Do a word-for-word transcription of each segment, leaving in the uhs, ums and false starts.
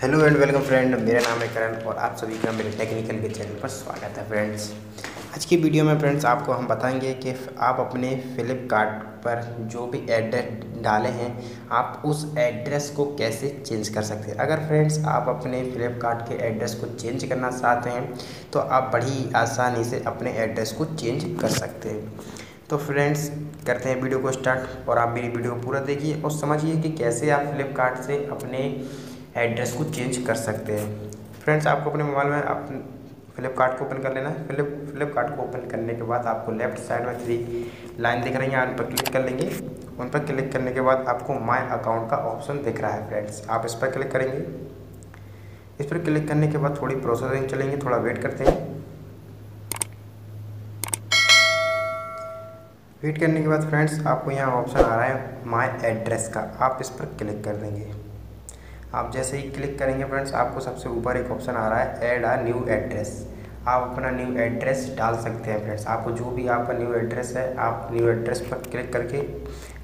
Hello and welcome friend, मेरा नाम है करण और आप सभी का मेरे टेक्निकल के चैनल पर स्वागत है फ्रेंड्स। आज की वीडियो में फ्रेंड्स आपको हम बताएंगे कि आप अपने फ्लिपकार्ट पर जो भी एड्रेस डाले हैं आप उस एड्रेस को कैसे चेंज कर सकते हैं। अगर फ्रेंड्स आप अपने फ्लिपकार्ट के एड्रेस को चेंज करना चाहते हैं तो आप बड़ी आसानी से अपने एड्रेस को चेंज कर सकते हैं। तो फ्रेंड्स करते हैं वीडियो को स्टार्ट और आप मेरी वीडियो को पूरा देखिए और समझिए कि कैसे आप फ्लिपकार्ट से अपने एड्रेस को चेंज कर सकते हैं। फ्रेंड्स आपको अपने मोबाइल में आप फ्लिपकार्ट को ओपन कर लेना है। फ्लिप फ्लिपकार्ट को ओपन करने के बाद आपको लेफ्ट साइड में थ्री लाइन दिख रही हैं, उन पर क्लिक कर लेंगे। उन पर क्लिक करने के बाद आपको माय अकाउंट का ऑप्शन दिख रहा है फ्रेंड्स, आप इस पर क्लिक करेंगे। इस पर क्लिक करने के बाद थोड़ी प्रोसेसिंग चलेंगे, थोड़ा वेट करते हैं। वेट करने के बाद फ्रेंड्स आपको यहाँ ऑप्शन आ रहा है माय एड्रेस का, आप इस पर क्लिक कर देंगे। आप जैसे ही क्लिक करेंगे फ्रेंड्स आपको सबसे ऊपर एक ऑप्शन आ रहा है ऐड अ न्यू एड्रेस, आप अपना न्यू एड्रेस डाल सकते हैं फ्रेंड्स। आपको जो भी आपका न्यू एड्रेस है आप न्यू एड्रेस पर क्लिक करके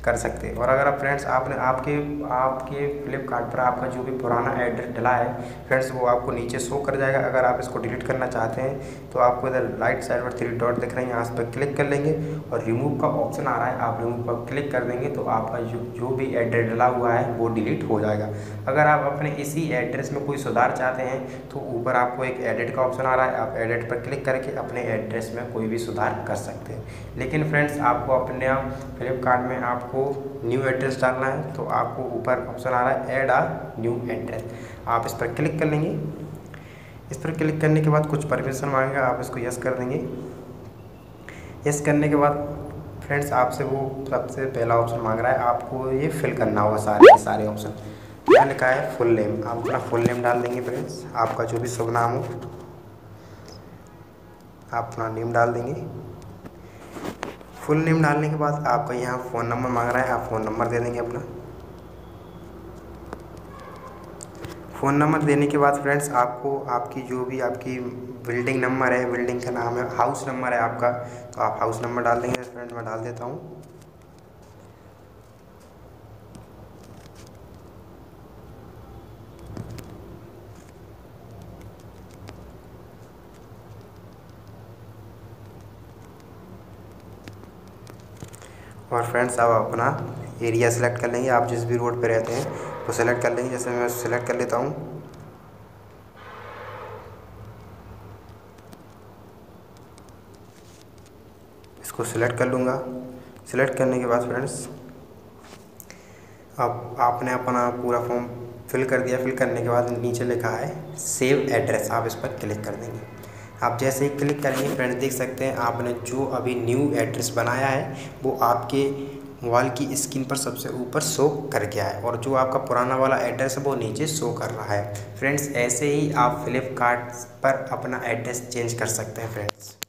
कर सकते हैं। और अगर आप फ्रेंड्स आपने आपके आपके फ्लिपकार्ट पर आपका जो भी पुराना एड्रेस डला है फ्रेंड्स वो आपको नीचे शो कर जाएगा। अगर आप इसको डिलीट करना चाहते हैं तो आपको इधर राइट साइड पर थ्री डॉट दिख रहे हैं, यहाँ पर क्लिक कर लेंगे और रिमूव का ऑप्शन आ रहा है, आप रिमूव पर क्लिक कर देंगे तो आपका जो जो भी एड्रेस डला हुआ है वो डिलीट हो जाएगा। अगर आप अपने इसी एड्रेस में कोई सुधार चाहते हैं तो ऊपर आपको एक एडिट का ऑप्शन आ रहा है, आप एडिट पर क्लिक करके अपने एड्रेस में कोई भी सुधार कर सकते हैं। लेकिन फ्रेंड्स आपको अपने फ्लिपकार्ट में आपको आपको न्यू एड्रेस डालना है तो आपको ऊपर ऑप्शन आ रहा है ऐड अ न्यू एड्रेस, आप इस पर क्लिक कर लेंगे। इस पर क्लिक करने के बाद कुछ परमिशन मांगेगा, आप इसको यस कर देंगे। यस करने के बाद फ्रेंड्स आपसे वो सबसे पहला ऑप्शन मांग रहा है, आपको ये फिल करना होगा सारे सारे ऑप्शन। यहाँ लिखा है फुल नेम, आप अपना फुल नेम डाल देंगे फ्रेंड्स, आपका जो भी शुभ नाम हो आप अपना नेम डाल देंगे। फुल नेम डालने के बाद आपका यहाँ फ़ोन नंबर मांग रहा है, आप फ़ोन नंबर दे देंगे अपना। फ़ोन नंबर देने के बाद फ्रेंड्स आपको आपकी जो भी आपकी बिल्डिंग नंबर है, बिल्डिंग का नाम है, हाउस नंबर है आपका तो आप हाउस नंबर डाल देंगे। फ्रेंड्स मैं डाल देता हूँ, और फ्रेंड्स आप अपना एरिया सेलेक्ट कर लेंगे, आप जिस भी रोड पे रहते हैं वो तो सेलेक्ट कर लेंगे। जैसे मैं सेलेक्ट कर लेता हूँ, इसको सिलेक्ट कर लूँगा। सिलेक्ट करने के बाद फ्रेंड्स अब आपने अपना पूरा फॉर्म फिल कर दिया। फिल करने के बाद नीचे लिखा है सेव एड्रेस, आप इस पर क्लिक कर देंगे। आप जैसे ही क्लिक करेंगे फ्रेंड्स देख सकते हैं आपने जो अभी न्यू एड्रेस बनाया है वो आपके मोबाइल की स्क्रीन पर सबसे ऊपर शो कर गया है और जो आपका पुराना वाला एड्रेस है वो नीचे शो कर रहा है। फ्रेंड्स ऐसे ही आप फ्लिपकार्ट पर अपना एड्रेस चेंज कर सकते हैं फ्रेंड्स।